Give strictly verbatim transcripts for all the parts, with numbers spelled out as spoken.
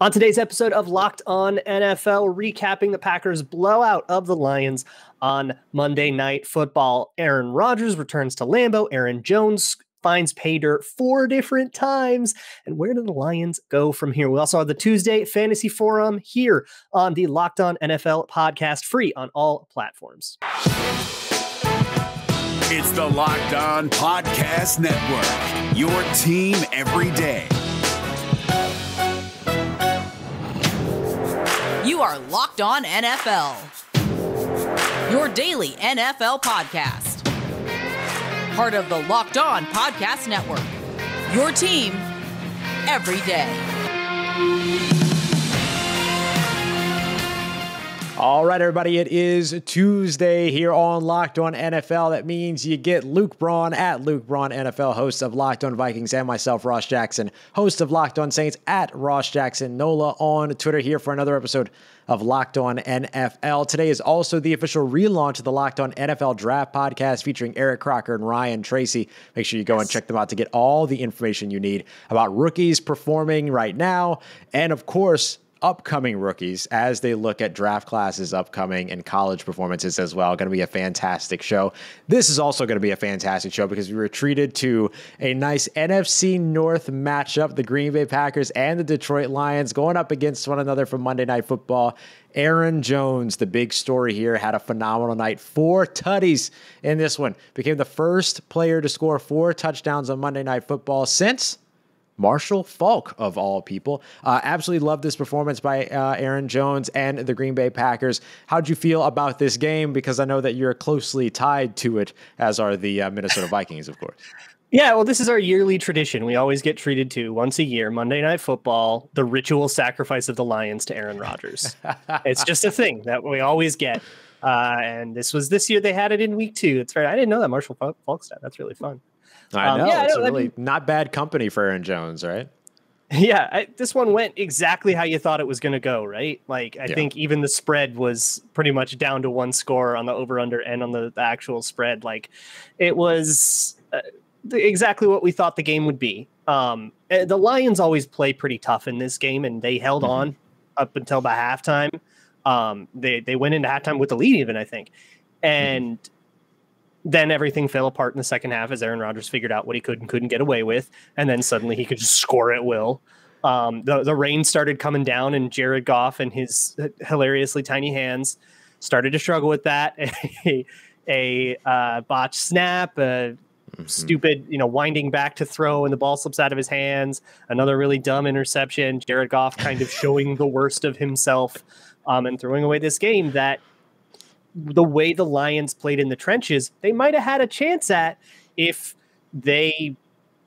On today's episode of Locked On N F L, recapping the Packers' blowout of the Lions on Monday Night Football. Aaron Rodgers returns to Lambeau. Aaron Jones finds pay dirt four different times. And where do the Lions go from here? We also have the Tuesday Fantasy Forum here on the Locked On N F L podcast, free on all platforms. It's the Locked On Podcast Network, your team every day. You are Locked On N F L, your daily N F L podcast. Part of the Locked On Podcast Network, your team every day. All right, everybody, it is Tuesday here on Locked On N F L. That means you get Luke Braun at Luke Braun N F L, host of Locked On Vikings, and myself, Ross Jackson, host of Locked On Saints, at Ross Jackson Nola on Twitter, here for another episode of Locked On N F L. Today is also the official relaunch of the Locked On N F L Draft Podcast, featuring Eric Crocker and Ryan Tracy. Make sure you go yes. and check them out to get all the information you need about rookies performing right now, and of course, upcoming rookies as they look at draft classes upcoming and college performances as well. Going to be a fantastic show. This is also going to be a fantastic show because we were treated to a nice N F C North matchup, the Green Bay Packers and the Detroit Lions going up against one another for Monday Night Football. Aaron Jones, the big story here, had a phenomenal night. Four tutties in this one. Became the first player to score four touchdowns on Monday Night Football since Marshall Faulk, of all people. Uh, absolutely love this performance by uh, Aaron Jones and the Green Bay Packers. How'd you feel about this game? Because I know that you're closely tied to it, as are the uh, Minnesota Vikings, of course. Yeah, well, this is our yearly tradition. We always get treated to, once a year, Monday Night Football, the ritual sacrifice of the Lions to Aaron Rodgers. It's just a thing that we always get. Uh, and this was this year. They had it in week two. That's right. I didn't know that Marshall Faulk stat. That's really fun. I know. Um, yeah, it's I a really I mean, not bad company for Aaron Jones, right? Yeah, I, this one went exactly how you thought it was going to go, right? Like, I yeah. think even the spread was pretty much down to one score on the over-under and on the, the actual spread. Like, it was uh, exactly what we thought the game would be. Um, the Lions always play pretty tough in this game, and they held mm-hmm. on up until by halftime. Um, they, they went into halftime with the lead even, I think. And Mm-hmm. then everything fell apart in the second half as Aaron Rodgers figured out what he could and couldn't get away with. And then suddenly he could just score at will. Um, the, the rain started coming down, and Jared Goff and his hilariously tiny hands started to struggle with that. a a uh, botched snap, a mm-hmm. stupid, you know, winding back to throw, and the ball slips out of his hands. Another really dumb interception. Jared Goff kind of showing the worst of himself um, and throwing away this game that, the way the Lions played in the trenches, they might have had a chance at if they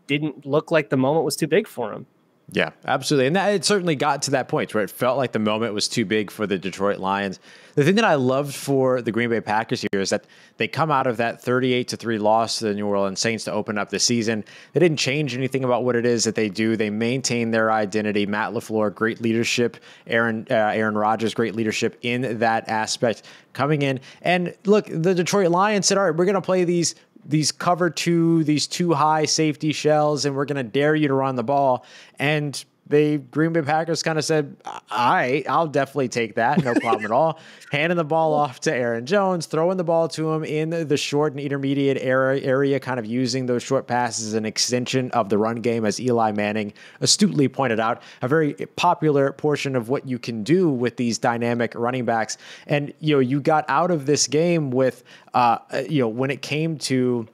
didn't look like the moment was too big for them. Yeah, absolutely. And that, it certainly got to that point where it felt like the moment was too big for the Detroit Lions. The thing that I loved for the Green Bay Packers here is that they come out of that thirty-eight to three loss to the New Orleans Saints to open up the season. They didn't change anything about what it is that they do. They maintain their identity. Matt LaFleur, great leadership. Aaron, uh, Aaron Rodgers, great leadership in that aspect coming in. And look, the Detroit Lions said, all right, we're going to play these these cover two, these two high safety shells, and we're going to dare you to run the ball. And the Green Bay Packers kind of said, all right, I'll definitely take that. No problem at all. Handing the ball off to Aaron Jones, throwing the ball to him in the short and intermediate area, area, kind of using those short passes as an extension of the run game, as Eli Manning astutely pointed out, a very popular portion of what you can do with these dynamic running backs. And, you know, you got out of this game with, uh, you know, when it came to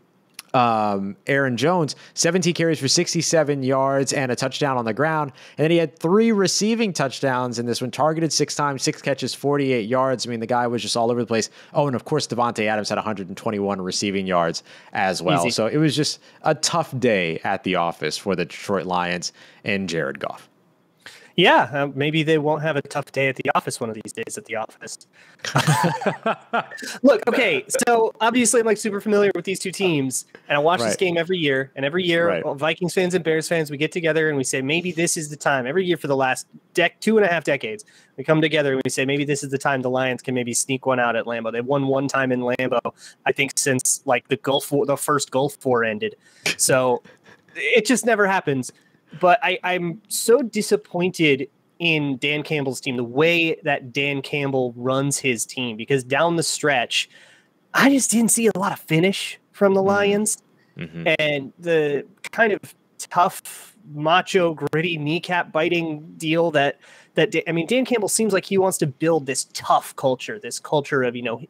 Um, Aaron Jones, seventeen carries for sixty-seven yards and a touchdown on the ground. And then he had three receiving touchdowns in this one, targeted six times, six catches, forty-eight yards. I mean, the guy was just all over the place. Oh, and of course, Devontae Adams had one hundred twenty-one receiving yards as well. Easy. So it was just a tough day at the office for the Detroit Lions and Jared Goff. Yeah, uh, maybe they won't have a tough day at the office one of these days at the office. Look, okay, so obviously I'm like super familiar with these two teams, and I watch right. this game every year, and every year right. well, Vikings fans and Bears fans, we get together and we say, maybe this is the time. Every year for the last dec- two and a half decades, we come together and we say, maybe this is the time the Lions can maybe sneak one out at Lambeau. They won one time in Lambeau, I think, since like the Gulf War, the first Gulf War ended. So it just never happens. But I, I'm so disappointed in Dan Campbell's team, the way that Dan Campbell runs his team, because down the stretch, I just didn't see a lot of finish from the Lions. Mm-hmm. And the kind of tough, macho, gritty, kneecap biting deal that, that I mean, Dan Campbell seems like he wants to build this tough culture, this culture of, you know,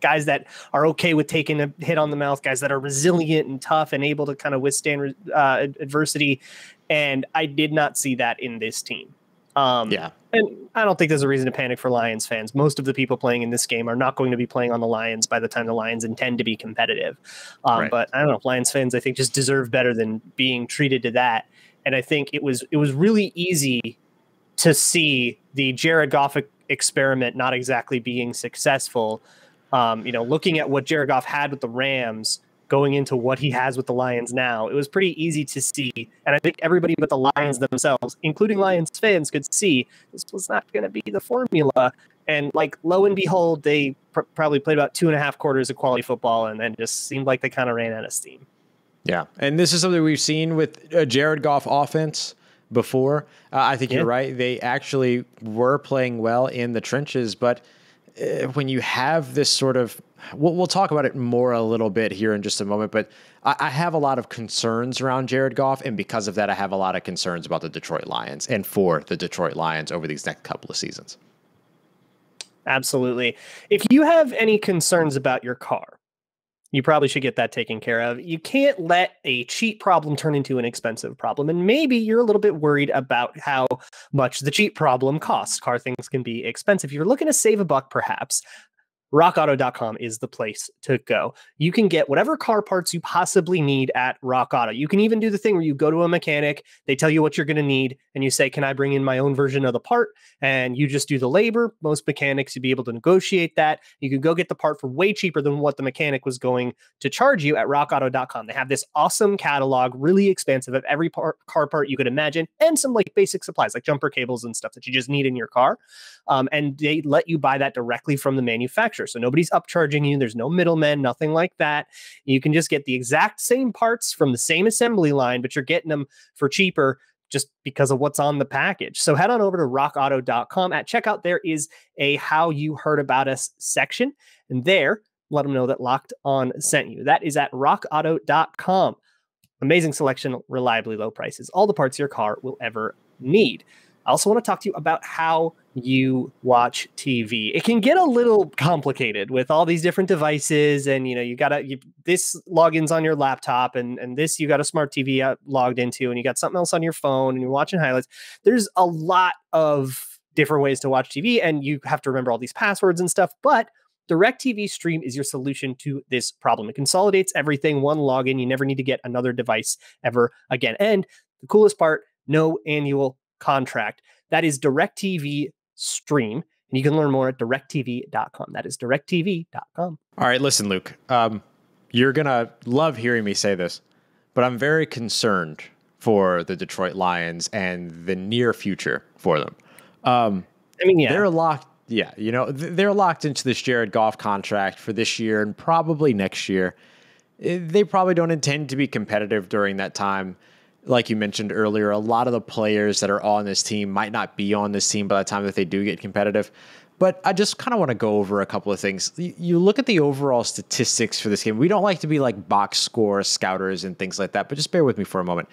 guys that are okay with taking a hit on the mouth, guys that are resilient and tough and able to kind of withstand uh, adversity. And I did not see that in this team. Um, yeah. And I don't think there's a reason to panic for Lions fans. Most of the people playing in this game are not going to be playing on the Lions by the time the Lions intend to be competitive. Um, right. But I don't know. Lions fans, I think, just deserve better than being treated to that. And I think it was it was really easy to see the Jared Goff experiment not exactly being successful. Um, you know, looking at what Jared Goff had with the Rams, going into what he has with the Lions now, it was pretty easy to see. And I think everybody but the Lions themselves, including Lions fans, could see this was not going to be the formula. And like, lo and behold, they pr- probably played about two and a half quarters of quality football and then just seemed like they kind of ran out of steam. Yeah. And this is something we've seen with a Jared Goff offense before. Uh, I think yeah. you're right. They actually were playing well in the trenches, but when you have this sort of, we'll, we'll talk about it more a little bit here in just a moment, but I, I have a lot of concerns around Jared Goff. And because of that, I have a lot of concerns about the Detroit Lions and for the Detroit Lions over these next couple of seasons. Absolutely. If you have any concerns about your car, you probably should get that taken care of. You can't let a cheap problem turn into an expensive problem. And maybe you're a little bit worried about how much the cheap problem costs. Car things can be expensive. If you're looking to save a buck, perhaps, rock auto dot com is the place to go. You can get whatever car parts you possibly need at RockAuto. You can even do the thing where you go to a mechanic, they tell you what you're going to need, and you say, can I bring in my own version of the part? And you just do the labor. Most mechanics, you'd be able to negotiate that. You can go get the part for way cheaper than what the mechanic was going to charge you at rock auto dot com. They have this awesome catalog, really expansive, of every part, car part you could imagine, and some like basic supplies like jumper cables and stuff that you just need in your car. Um, and they let you buy that directly from the manufacturer. So nobody's upcharging you. There's no middlemen, nothing like that. You can just get the exact same parts from the same assembly line, but you're getting them for cheaper just because of what's on the package. So head on over to rock auto dot com. At checkout, there is a How You Heard About Us section. And there, let them know that Locked On sent you. That is at rock auto dot com. Amazing selection, reliably low prices. All the parts your car will ever need. I also want to talk to you about how you watch T V. It can get a little complicated with all these different devices, and you know, you gotta you, this logins on your laptop, and and this you got a smart T V out, logged into, and you got something else on your phone, and you're watching highlights. There's a lot of different ways to watch T V, and you have to remember all these passwords and stuff. But DirecTV Stream is your solution to this problem. It consolidates everything, one login. You never need to get another device ever again. And the coolest part: no annual contract. That is DirecTV Stream, and you can learn more at direct t v dot com. That is direct t v dot com. All right, listen, Luke, um, you're going to love hearing me say this, but I'm very concerned for the Detroit Lions and the near future for them. Um, I mean, yeah, they're locked. Yeah. You know, they're locked into this Jared Goff contract for this year and probably next year. They probably don't intend to be competitive during that time. Like you mentioned earlier, a lot of the players that are on this team might not be on this team by the time that they do get competitive. But I just kind of want to go over a couple of things. You look at the overall statistics for this game. We don't like to be like box score scouters and things like that, but just bear with me for a moment.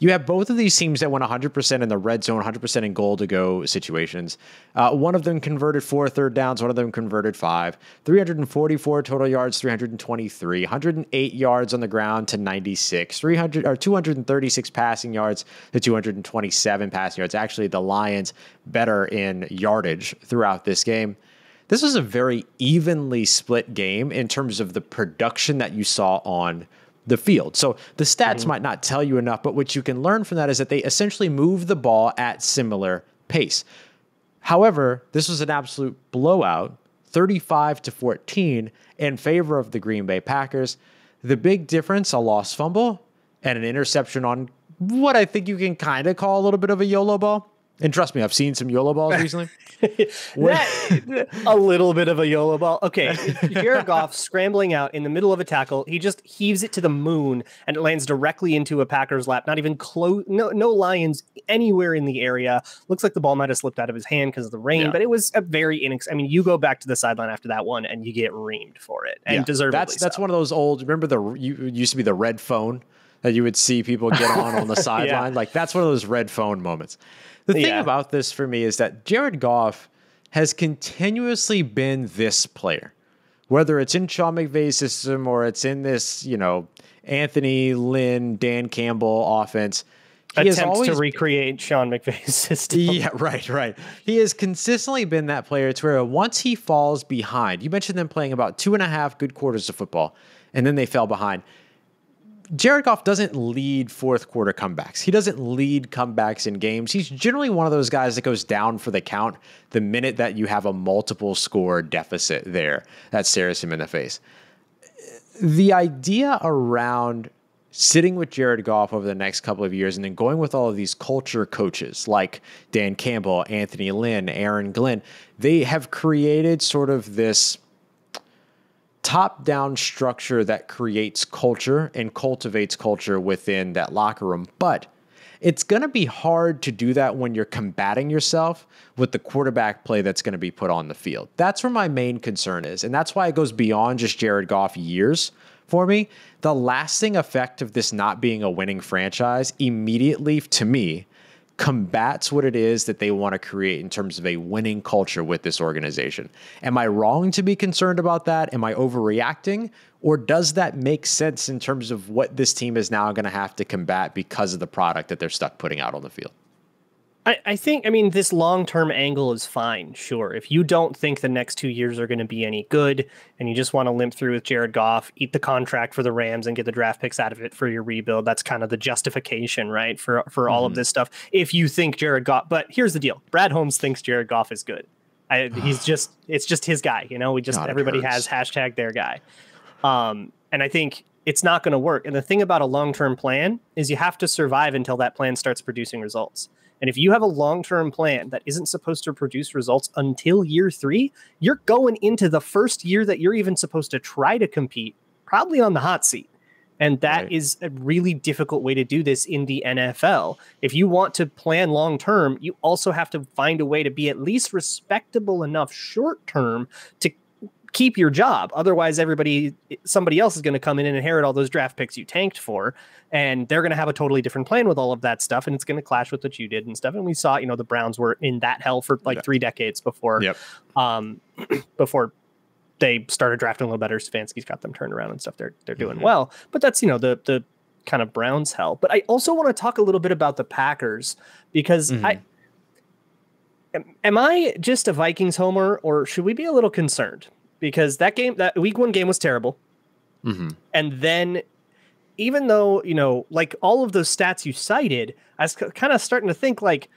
You have both of these teams that went one hundred percent in the red zone, one hundred percent in goal-to-go situations. Uh, one of them converted four third downs. One of them converted five. three hundred forty-four total yards, three hundred twenty-three. one hundred eight yards on the ground to ninety-six. three hundred or two hundred thirty-six passing yards to two hundred twenty-seven passing yards. Actually, the Lions better in yardage throughout this game. This was a very evenly split game in terms of the production that you saw on the field. So the stats might not tell you enough, but what you can learn from that is that they essentially move the ball at similar pace. However, this was an absolute blowout, thirty-five to fourteen in favor of the Green Bay Packers. The big difference, a lost fumble and an interception on what I think you can kind of call a little bit of a YOLO ball. And trust me, I've seen some YOLO balls recently. That, a little bit of a YOLO ball. Okay, Jared Goff scrambling out in the middle of a tackle. He just heaves it to the moon, and it lands directly into a Packers lap. Not even close. No, no Lions anywhere in the area. Looks like the ball might have slipped out of his hand because of the rain, yeah. but it was a very inex. I mean, you go back to the sideline after that one, and you get reamed for it, and yeah. deservedly. That's so. That's one of those old. Remember the you it used to be the red phone that you would see people get on on the sideline. Yeah. Like that's one of those red phone moments. The thing yeah. about this for me is that Jared Goff has continuously been this player, whether it's in Sean McVay's system or it's in this, you know, Anthony Lynn, Dan Campbell offense. He Attempts has always to recreate been, Sean McVay's system. Yeah, right, right. He has consistently been that player. It's where once he falls behind, you mentioned them playing about two and a half good quarters of football, and then they fell behind. Jared Goff doesn't lead fourth quarter comebacks. He doesn't lead comebacks in games. He's generally one of those guys that goes down for the count the minute that you have a multiple score deficit there. That stares him in the face. The idea around sitting with Jared Goff over the next couple of years and then going with all of these culture coaches like Dan Campbell, Anthony Lynn, Aaron Glenn, they have created sort of this top-down structure that creates culture and cultivates culture within that locker room. But it's going to be hard to do that when you're combating yourself with the quarterback play that's going to be put on the field. That's where my main concern is, and that's why it goes beyond just Jared Goff years for me. The lasting effect of this not being a winning franchise immediately, to me, combats what it is that they want to create in terms of a winning culture with this organization. Am I wrong to be concerned about that? Am I overreacting? Or does that make sense in terms of what this team is now going to have to combat because of the product that they're stuck putting out on the field? I, I think, I mean, this long-term angle is fine, sure. If you don't think the next two years are going to be any good and you just want to limp through with Jared Goff, eat the contract for the Rams and get the draft picks out of it for your rebuild, that's kind of the justification, right, for, for all mm-hmm. of this stuff. If you think Jared Goff, but here's the deal. Brad Holmes thinks Jared Goff is good. I, he's just, it's just his guy, you know? We just, God, everybody has hashtag their guy. Um, and I think it's not going to work. And the thing about a long-term plan is you have to survive until that plan starts producing results. And if you have a long-term plan that isn't supposed to produce results until year three, you're going into the first year that you're even supposed to try to compete, probably on the hot seat. And that right. is a really difficult way to do this in the N F L. If you want to plan long-term, you also have to find a way to be at least respectable enough short-term to keep your job. Otherwise, everybody, somebody else is going to come in and inherit all those draft picks you tanked for, and they're going to have a totally different plan with all of that stuff, and it's going to clash with what you did and stuff. And we saw, you know, the Browns were in that hell for like three decades before, yep. um, before they started drafting a little better. Stefanski's got them turned around and stuff. They're they're doing mm-hmm. well, but that's, you know, the the kind of Browns hell. But I also want to talk a little bit about the Packers because mm-hmm. I. Am, am I just a Vikings homer, or should we be a little concerned? Because that game, that week one game was terrible. Mm-hmm. And then even though, you know, like all of those stats you cited, I was kind of starting to think like,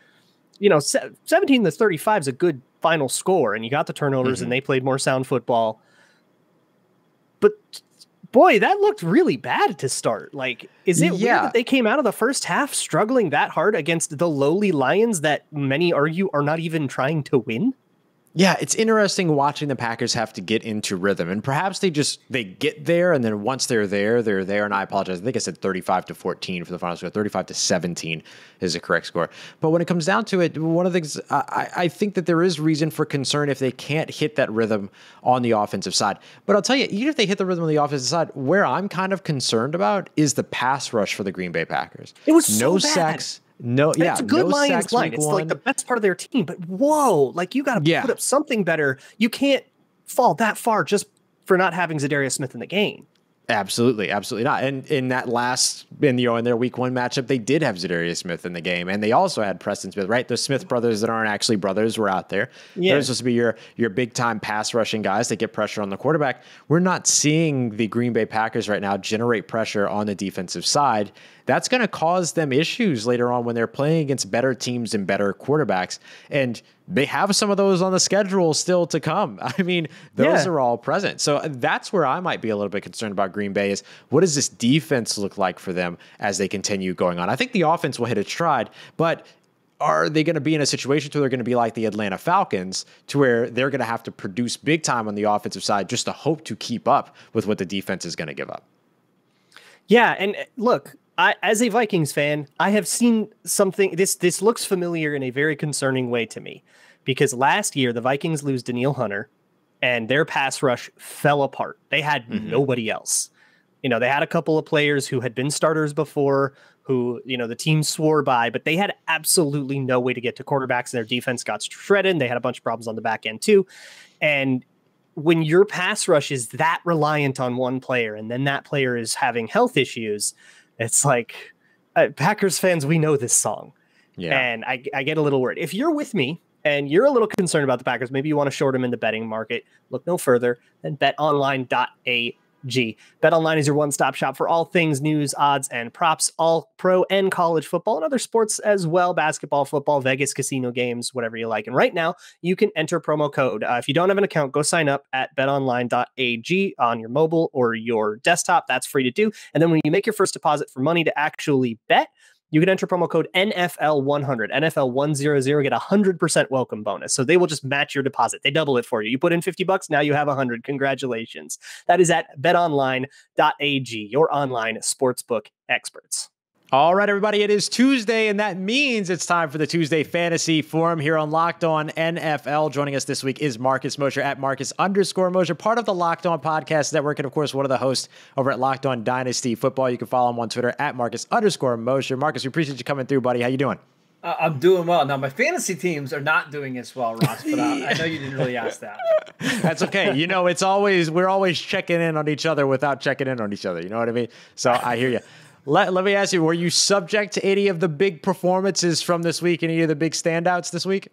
you know, seventeen to thirty-five is a good final score. And you got the turnovers mm-hmm. and they played more sound football. But boy, that looked really bad to start. Like, is it yeah. weird that they came out of the first half struggling that hard against the lowly Lions that many argue are not even trying to win? Yeah, it's interesting watching the Packers have to get into rhythm, and perhaps they just they get there, and then once they're there, they're there. And I apologize, I think I said thirty-five to fourteen for the final score. thirty-five to seventeen is the correct score. But when it comes down to it, one of the things I, I think that there is reason for concern if they can't hit that rhythm on the offensive side. But I'll tell you, even if they hit the rhythm on the offensive side, where I'm kind of concerned about is the pass rush for the Green Bay Packers. It was so no bad. sacks. No, yeah, it's a good no Lions line. It's one. Like the best part of their team, but whoa, like you got to yeah. put up something better. You can't fall that far just for not having Za'Darius Smith in the game. Absolutely, absolutely not. And in that last, in you know, in their week one matchup, they did have Za'Darius Smith in the game, and they also had Preston Smith. Right, the Smith brothers that aren't actually brothers were out there. Yeah. They're supposed to be your your big time pass rushing guys that get pressure on the quarterback. We're not seeing the Green Bay Packers right now generate pressure on the defensive side. That's going to cause them issues later on when they're playing against better teams and better quarterbacks. And they have some of those on the schedule still to come. I mean, those yeah. are all present. So that's where I might be a little bit concerned about Green Bay is what does this defense look like for them as they continue going on? I think the offense will hit its stride, but are they going to be in a situation where they're going to be like the Atlanta Falcons, to where they're going to have to produce big time on the offensive side just to hope to keep up with what the defense is going to give up? Yeah, and look, I, as a Vikings fan, I have seen something. This this looks familiar in a very concerning way to me, because last year the Vikings lose Danielle Hunter, and their pass rush fell apart. They had mm-hmm. nobody else. You know, they had a couple of players who had been starters before, who, you know, the team swore by, but they had absolutely no way to get to quarterbacks, and their defense got shredded. They had a bunch of problems on the back end too. And when your pass rush is that reliant on one player, and then that player is having health issues, it's like, uh, Packers fans, we know this song. Yeah. And I, I get a little worried. If you're with me and you're a little concerned about the Packers, maybe you want to short them in the betting market, look no further than bet online dot a g. BetOnline is your one-stop shop for all things news, odds, and props, all pro and college football and other sports as well, basketball, football, Vegas, casino games, whatever you like. And right now, you can enter promo code. Uh, if you don't have an account, go sign up at bet online dot a g on your mobile or your desktop. That's free to do. And then when you make your first deposit for money to actually bet, you can enter promo code N F L one hundred, N F L one hundred, get a one hundred percent welcome bonus. So they will just match your deposit. They double it for you. You put in fifty bucks, now you have one hundred. Congratulations. That is at bet online dot a g, your online sportsbook experts. All right, everybody, it is Tuesday, and that means it's time for the Tuesday Fantasy Forum here on Locked On N F L. Joining us this week is Marcus Mosher at Marcus underscore Mosher, part of the Locked On Podcast Network, and, of course, one of the hosts over at Locked On Dynasty Football. You can follow him on Twitter at Marcus underscore Mosher. Marcus, we appreciate you coming through, buddy. How you doing? Uh, I'm doing well. Now, my fantasy teams are not doing as well, Ross, but I, I know you didn't really ask that. That's okay. You know, it's always, we're always checking in on each other without checking in on each other. You know what I mean? So I hear you. Let, let me ask you, were you subject to any of the big performances from this week, any of the big standouts this week?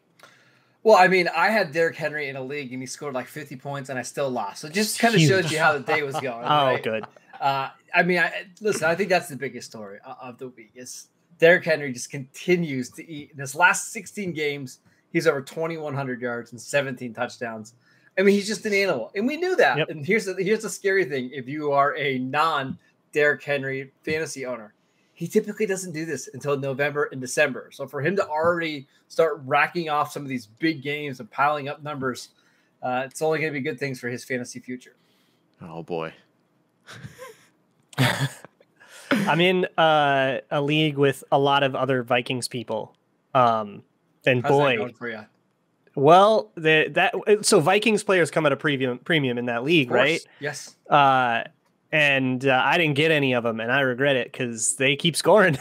Well, I mean, I had Derrick Henry in a league, and he scored like fifty points, and I still lost. So it just kind of shows you how the day was going. oh, right? good. Uh, I mean, I, listen, I think that's the biggest story of the week. Is Derrick Henry just continues to eat. In his last sixteen games, he's over twenty-one hundred yards and seventeen touchdowns. I mean, he's just an animal, and we knew that. Yep. And here's the, here's the scary thing. If you are a non- Derrick Henry fantasy owner, he typically doesn't do this until November and December. So for him to already start racking off some of these big games and piling up numbers, uh, it's only going to be good things for his fantasy future. Oh boy. I'm in uh, a league with a lot of other Vikings people. Um, and How's boy, that going for you? Well, the, that, so Vikings players come at a premium premium in that league, right? Yes. Uh, And uh, I didn't get any of them, and I regret it because they keep scoring.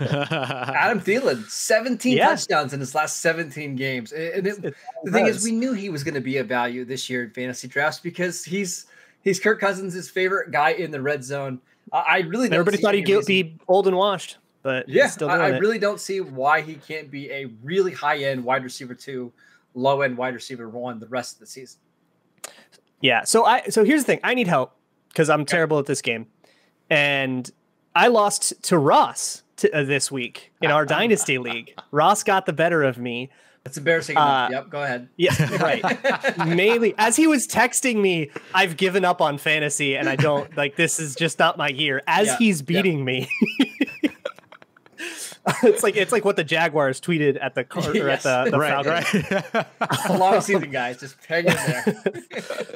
Adam Thielen, seventeen yeah. touchdowns in his last seventeen games. And it, it the thing is, we knew he was going to be a value this year in fantasy drafts because he's he's Kirk Cousins' favorite guy in the red zone. Uh, I really don't everybody see thought he'd reason. be old and washed, but yeah, he's still doing I, I really it. don't see why he can't be a really high end wide receiver two, low end wide receiver one the rest of the season. Yeah. So I so here's the thing. I need help, because I'm terrible at this game, and I lost to Ross t uh, this week in our dynasty league. Ross got the better of me. That's embarrassing. Uh, yep, go ahead. Yeah, right. Mainly as he was texting me, I've given up on fantasy, and I don't like this is just not my year. As yeah, he's beating yeah. me, it's like it's like what the Jaguars tweeted at the car, or yes. at the, the right, right. It's a long season, guys. Just hang in there.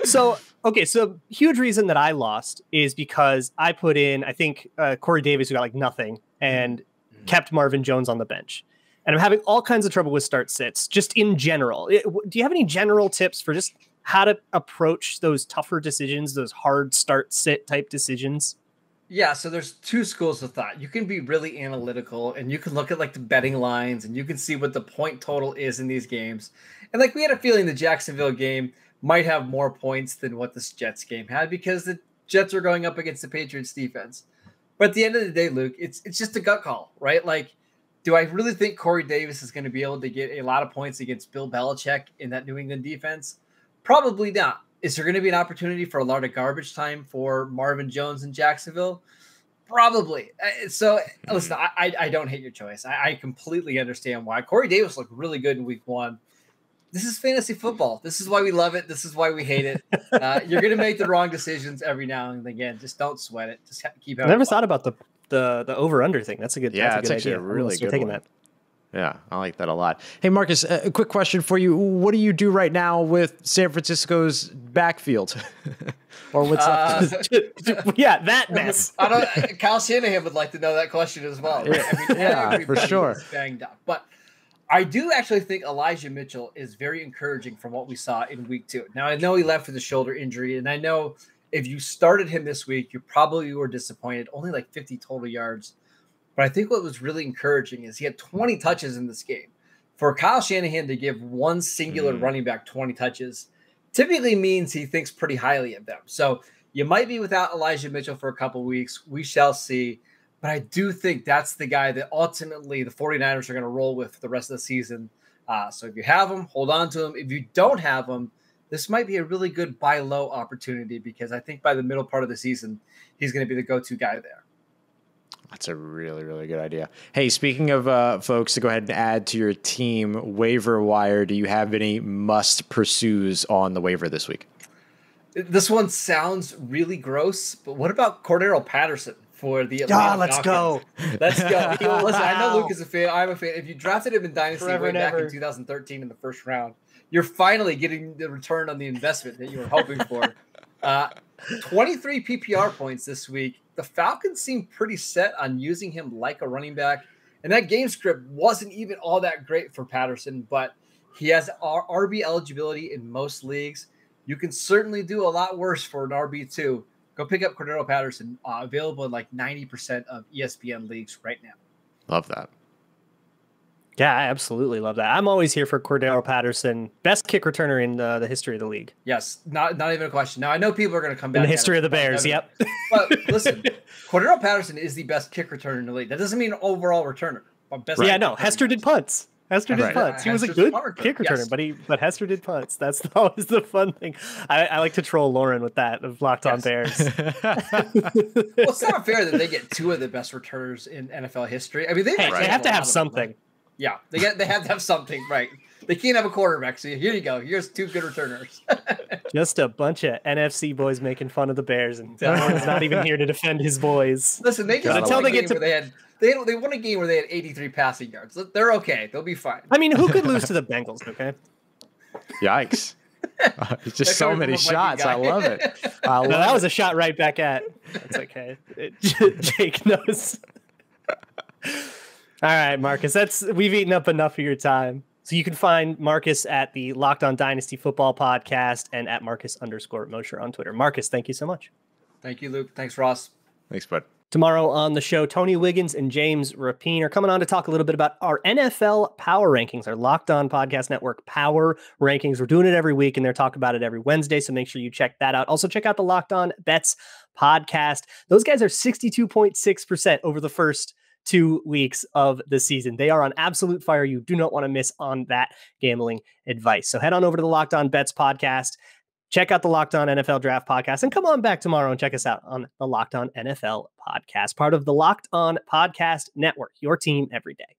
So. Okay, so huge reason that I lost is because I put in, I think, uh, Corey Davis, who got like nothing, and mm-hmm. kept Marvin Jones on the bench. And I'm having all kinds of trouble with start sits, just in general. It, do you have any general tips for just how to approach those tougher decisions, those hard start sit type decisions? Yeah, so there's two schools of thought. You can be really analytical, and you can look at like the betting lines, and you can see what the point total is in these games. And like we had a feeling the Jacksonville game might have more points than what this Jets game had because the Jets are going up against the Patriots defense. But at the end of the day, Luke, it's it's just a gut call, right? Like, do I really think Corey Davis is going to be able to get a lot of points against Bill Belichick in that New England defense? Probably not. Is there going to be an opportunity for a lot of garbage time for Marvin Jones in Jacksonville? Probably. So, listen, I, I don't hate your choice. I, I completely understand why. Corey Davis looked really good in week one. This is fantasy football. This is why we love it. This is why we hate it. Uh, you're going to make the wrong decisions every now and again. Just don't sweat it. Just keep having I've never fun. thought about the the, the over-under thing. That's a good, yeah, that's a good idea. Yeah, that's actually a really good one. That. Yeah, I like that a lot. Hey, Marcus, a quick question for you. What do you do right now with San Francisco's backfield? Or what's uh, up? Yeah, that mess. I don't, Kyle Shanahan would like to know that question as well. Right? I mean, yeah, for sure. Banged up. But I do actually think Elijah Mitchell is very encouraging from what we saw in week two. Now, I know he left with a shoulder injury, and I know if you started him this week, you probably were disappointed. Only like fifty total yards. But I think what was really encouraging is he had twenty touches in this game. For Kyle Shanahan to give one singular mm. running back twenty touches typically means he thinks pretty highly of them. So you might be without Elijah Mitchell for a couple weeks. We shall see. But I do think that's the guy that ultimately the 49ers are going to roll with for the rest of the season. Uh, so if you have him, hold on to him. If you don't have him, this might be a really good buy low opportunity because I think by the middle part of the season, he's going to be the go-to guy there. That's a really, really good idea. Hey, speaking of uh, folks to go ahead and add to your team waiver wire, do you have any must pursues on the waiver this week? This one sounds really gross, but what about Cordarrelle Patterson for the Atlanta oh, let's Falcons? go. Let's go. You know, listen, wow. I know Luke is a fan. I'm a fan. If you drafted him in Dynasty Forever way back in two thousand thirteen in the first round, you're finally getting the return on the investment that you were hoping for. Uh, twenty-three P P R points this week. The Falcons seemed pretty set on using him like a running back, and that game script wasn't even all that great for Patterson, but he has R B eligibility in most leagues. You can certainly do a lot worse for an R B two. Go pick up Cordarrelle Patterson, uh, available in like ninety percent of E S P N leagues right now. Love that. Yeah, I absolutely love that. I'm always here for Cordarrelle Patterson, best kick returner in the, the history of the league. Yes, not not even a question. Now, I know people are going to come back. In the history of the Bears, yep. But listen, Cordarrelle Patterson is the best kick returner in the league. That doesn't mean overall returner. But best right. Yeah, no, Hester did punts. Hester did right. punts. He was Hester's a good returner. kick returner, yes. but he but Hester did punts. That's always the fun thing. I, I like to troll Lauren with that of Locked yes. On Bears. Well, it's not fair that they get two of the best returners in N F L history. I mean, they, hey, they have to have something. Them. Yeah, they get they have to have something, right? They can't have a quarterback, so here you go. Here's two good returners. Just a bunch of N F C boys making fun of the Bears, and Lauren's not even here to defend his boys. Listen, they just until they get to they had they they won a game where they had eighty-three passing yards. They're okay. They'll be fine. I mean, who could lose to the Bengals? Okay. Yikes. Uh, just That's so many shots. I love it. I love no, that it. was a shot right back at. That's okay. It, Jake knows. All right, Marcus, that's we've eaten up enough of your time. So you can find Marcus at the Locked On Dynasty Football podcast and at Marcus underscore Mosher on Twitter. Marcus, thank you so much. Thank you, Luke. Thanks, Ross. Thanks, bud. Tomorrow on the show, Tony Wiggins and James Rapine are coming on to talk a little bit about our N F L power rankings, our Locked On Podcast Network power rankings. We're doing it every week, and they're talking about it every Wednesday, so make sure you check that out. Also, check out the Locked On Bets podcast. Those guys are sixty-two point six percent over the first two weeks of the season. They are on absolute fire. You do not want to miss on that gambling advice. So head on over to the Locked On Bets podcast, check out the Locked On N F L Draft podcast, and come on back tomorrow and check us out on the Locked On N F L podcast, part of the Locked On Podcast Network, your team every day.